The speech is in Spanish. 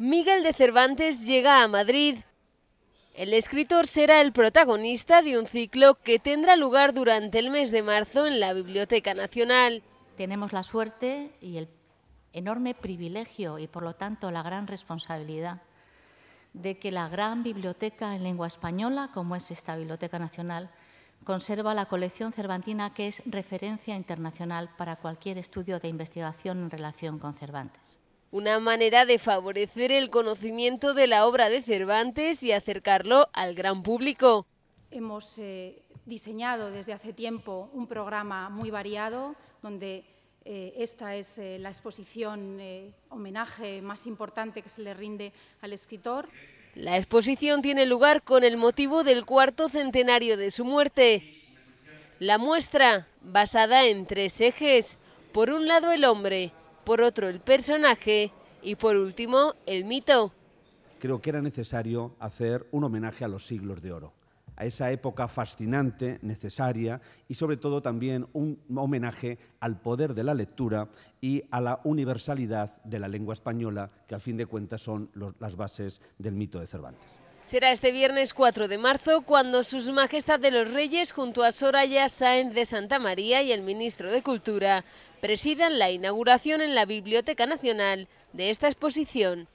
Miguel de Cervantes llega a Madrid. El escritor será el protagonista de un ciclo que tendrá lugar durante el mes de marzo en la Biblioteca Nacional. Tenemos la suerte y el enorme privilegio y, por lo tanto, la gran responsabilidad de que la gran biblioteca en lengua española, como es esta Biblioteca Nacional, conserva la colección cervantina, que es referencia internacional para cualquier estudio de investigación en relación con Cervantes. Una manera de favorecer el conocimiento de la obra de Cervantes y acercarlo al gran público. Hemos diseñado desde hace tiempo un programa muy variado, donde esta es la exposición homenaje más importante que se le rinde al escritor. La exposición tiene lugar con el motivo del 4º centenario de su muerte. La muestra, basada en 3 ejes, por un lado el hombre, por otro el personaje y por último el mito. Creo que era necesario hacer un homenaje a los siglos de oro, a esa época fascinante, necesaria y sobre todo también un homenaje al poder de la lectura y a la universalidad de la lengua española, que al fin de cuentas son las bases del mito de Cervantes. Será este viernes 4 de marzo cuando Sus Majestades los Reyes, junto a Soraya Sáenz de Santa María y el ministro de Cultura, presidan la inauguración en la Biblioteca Nacional de esta exposición.